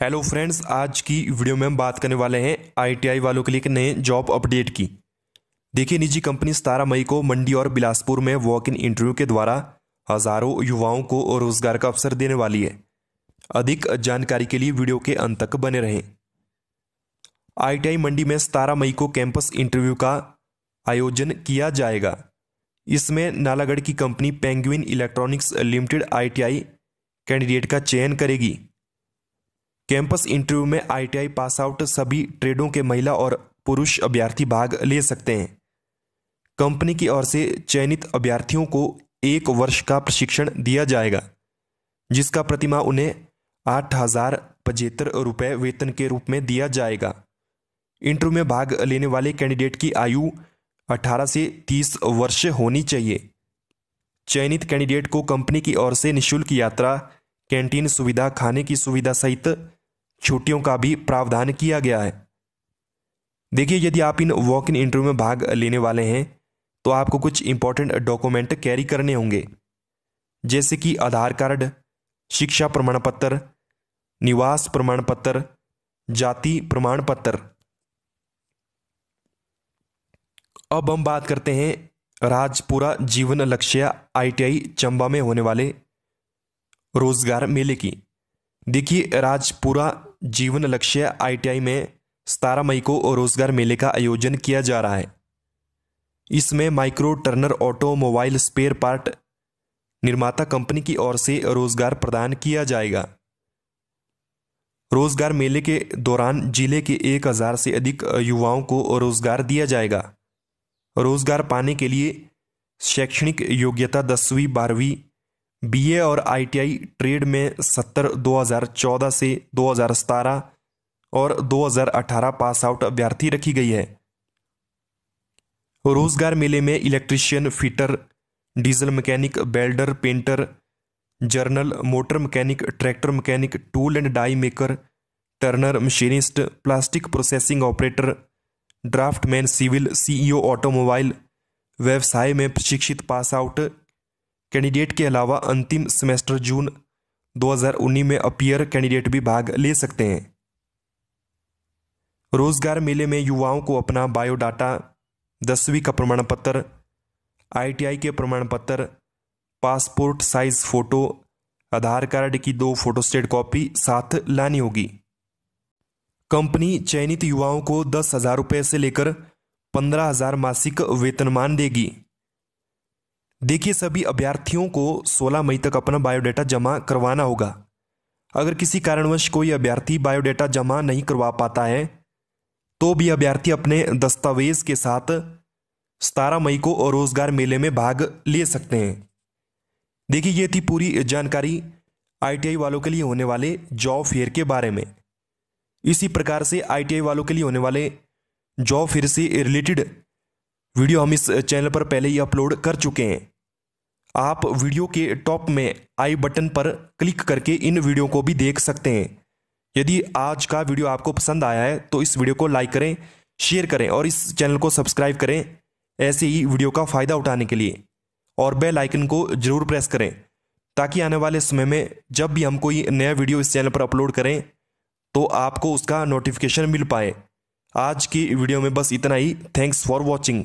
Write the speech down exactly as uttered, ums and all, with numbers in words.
Hello friends, आज की video में हम बात करने वाले हैं आईटीआई वालों के लिए एक नए जॉब अपडेट की। देखिए, निजी कंपनी सतारह मई को मंडी और बिलासपुर में वॉक इन इंटरव्यू के द्वारा हजारों युवाओं को रोजगार का अवसर देने वाली है। अधिक जानकारी के लिए वीडियो के अंत तक बने रहें। आईटीआई मंडी में सतारह मई को कैंपस इंटरव्यू का आयोजन किया जाएगा। इसमें नालागढ़ की company Penguin electronics limited ITI candidate का चयन करेगी। कैंपस इंटरव्यू में आईटीआई पास आउट सभी ट्रेडों के महिला और पुरुष अभ्यर्थी भाग ले सकते हैं। कंपनी की ओर से चयनित अभ्यर्थियों को एक वर्ष का प्रशिक्षण दिया जाएगा, जिसका प्रतिमाह उन्हें आठ हजार पचहत्तर रुपये वेतन के रूप में दिया जाएगा। इंटरव्यू में भाग लेने वाले कैंडिडेट की आयु अठारह से तीस वर्ष होनी चाहिए। चयनित कैंडिडेट को कंपनी की ओर से निःशुल्क यात्रा, कैंटीन सुविधा, खाने की सुविधा सहित छुट्टियों का भी प्रावधान किया गया है। देखिए, यदि आप इन वॉक इन इंटरव्यू में भाग लेने वाले हैं तो आपको कुछ इंपॉर्टेंट डॉक्यूमेंट कैरी करने होंगे, जैसे कि आधार कार्ड, शिक्षा प्रमाण पत्र, निवास प्रमाण पत्र, जाति प्रमाण पत्र। अब हम बात करते हैं राजपुरा जीवन लक्ष्य आईटीआई चंबा में होने वाले रोजगार मेले की। देखिए, राजपुरा जीवन लक्ष्य आईटीआई में सतारह मई को रोजगार मेले का आयोजन किया जा रहा है। इसमें micro turner automobile spare part निर्माता कंपनी की ओर से रोजगार प्रदान किया जाएगा। रोजगार मेले के दौरान जिले के एक हजार से अधिक युवाओं को रोजगार दिया जाएगा। रोजगार पाने के लिए शैक्षणिक योग्यता दसवीं, बारहवीं, बीए और आईटीआई ट्रेड में सत्तर दो हज़ार चौदह से दो हज़ार सत्रह और दो हज़ार अठारह पास आउट अभ्यर्थी रखी गई है। रोजगार मेले में electrician, fitter, diesel mechanic, welder, painter, journal, motor mechanic, tractor mechanic, tool and die maker, turner machinist, plastic processing operator, draughtsman, civil, CEO automobile व्यवसाय में प्रशिक्षित पास आउट कैंडिडेट के अलावा अंतिम सेमेस्टर जून दो हज़ार उन्नीस में अपीयर कैंडिडेट भी भाग ले सकते हैं। रोजगार मेले में युवाओं को अपना बायोडाटा, दसवीं का प्रमाण पत्र, आईटीआई के प्रमाण पत्र, passport size photo, Aadhaar card की दो फोटोस्टेट कॉपी साथ लानी होगी। कंपनी चयनित युवाओं को दस हजार रुपये से लेकर पंद्रह हजार मासिक वेतनमान देगी। देखिए, सभी अभ्यर्थियों को सोलह मई तक अपना बायोडाटा जमा करवाना होगा। अगर किसी कारणवश कोई अभ्यर्थी बायोडाटा जमा नहीं करवा पाता है तो भी अभ्यर्थी अपने दस्तावेज के साथ सत्रह मई को रोजगार मेले में भाग ले सकते हैं। देखिए, ये थी पूरी जानकारी आईटीआई वालों के लिए होने वाले जॉब फेयर के बारे में। इसी प्रकार से आईटीआई वालों के लिए होने वाले जॉब फेयर से रिलेटेड वीडियो हम इस चैनल पर पहले ही अपलोड कर चुके हैं। आप वीडियो के टॉप में आई बटन पर क्लिक करके इन वीडियो को भी देख सकते हैं। यदि आज का वीडियो आपको पसंद आया है तो इस वीडियो को लाइक करें, शेयर करें और इस चैनल को सब्सक्राइब करें ऐसे ही वीडियो का फ़ायदा उठाने के लिए, और बेल आइकन को जरूर प्रेस करें ताकि आने वाले समय में जब भी हम कोई नया वीडियो इस चैनल पर अपलोड करें तो आपको उसका नोटिफिकेशन मिल पाए। आज की वीडियो में बस इतना ही। Thanks for watching.